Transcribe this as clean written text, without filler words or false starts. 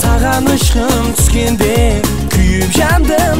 Sağan aşkım tüskende, kuyup yandım.